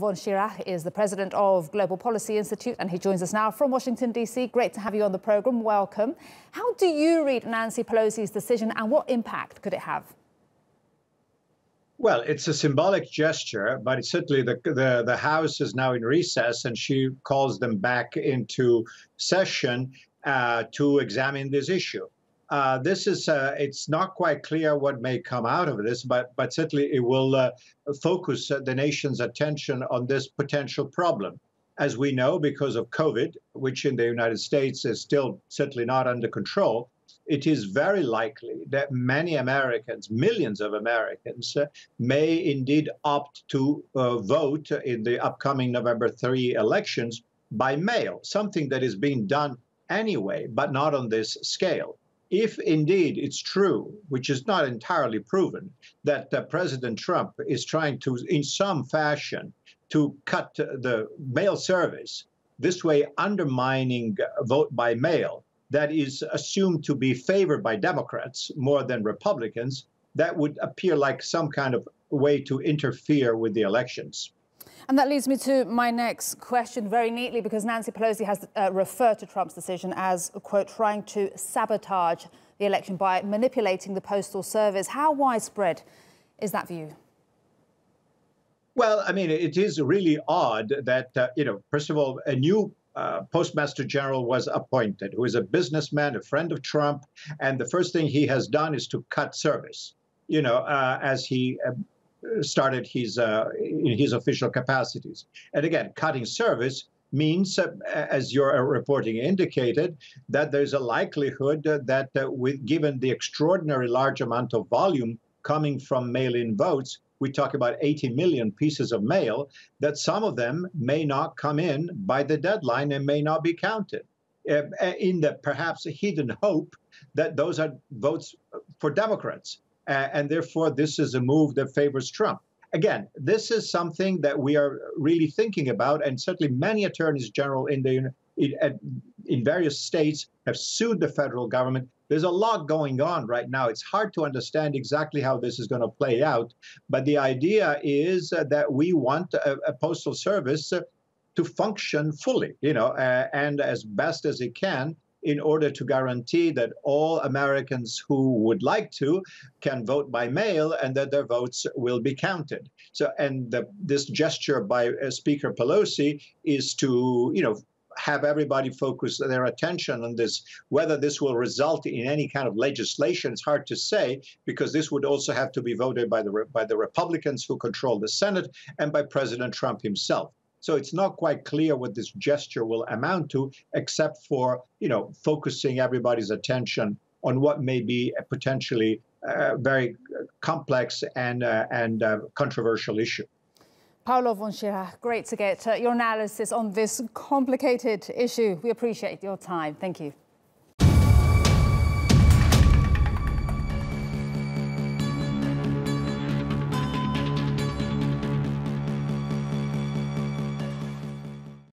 von Schirach is the president of Global Policy Institute, and he joins us now from Washington, D.C. Great to have you on the programme. Welcome. How do you read Nancy Pelosi's decision, and what impact could it have? Well, it's a symbolic gesture, but it's certainly the House is now in recess, and she calls them back into session to examine this issue. This is it's not quite clear what may come out of this, but certainly it will focus the nation's attention on this potential problem. As we know, because of COVID, which in the United States is still certainly not under control, it is very likely that many Americans, millions of Americans, may indeed opt to vote in the upcoming November 3 elections by mail, something that is being done anyway, but not on this scale. If indeed it's true, which is not entirely proven, that President Trump is trying to, in some fashion, to cut the mail service, this way undermining vote by mail, that is assumed to be favored by Democrats more than Republicans, that would appear like some kind of way to interfere with the elections. And that leads me to my next question very neatly, because Nancy Pelosi has referred to Trump's decision as, quote, trying to sabotage the election by manipulating the Postal Service. How widespread is that view? Well, I mean, it is really odd that, you know, first of all, a new Postmaster General was appointed, who is a businessman, a friend of Trump, and the first thing he has done is to cut service, you know, as he started his in his official capacities. And again, cutting service means, as your reporting indicated, that there's a likelihood that given the extraordinary large amount of volume coming from mail-in votes, we talk about 80 million pieces of mail, that some of them may not come in by the deadline and may not be counted, in the perhaps hidden hope that those are votes for Democrats. And therefore, this is a move that favors Trump. Again, this is something that we are really thinking about, and certainly many attorneys general in various states have sued the federal government. There's a lot going on right now. It's hard to understand exactly how this is going to play out, but the idea is that we want a postal service to function fully, you know, and as best as it can, in order to guarantee that all Americans who would like to can vote by mail and that their votes will be counted. So, and this gesture by Speaker Pelosi is to, you know, have everybody focus their attention on this. Whether this will result in any kind of legislation, it's hard to say, because this would also have to be voted by the Republicans who control the Senate and by President Trump himself. So it's not quite clear what this gesture will amount to, except for, you know, focusing everybody's attention on what may be a potentially very complex and controversial issue. Paolo von Schirach, great to get your analysis on this complicated issue. We appreciate your time. Thank you.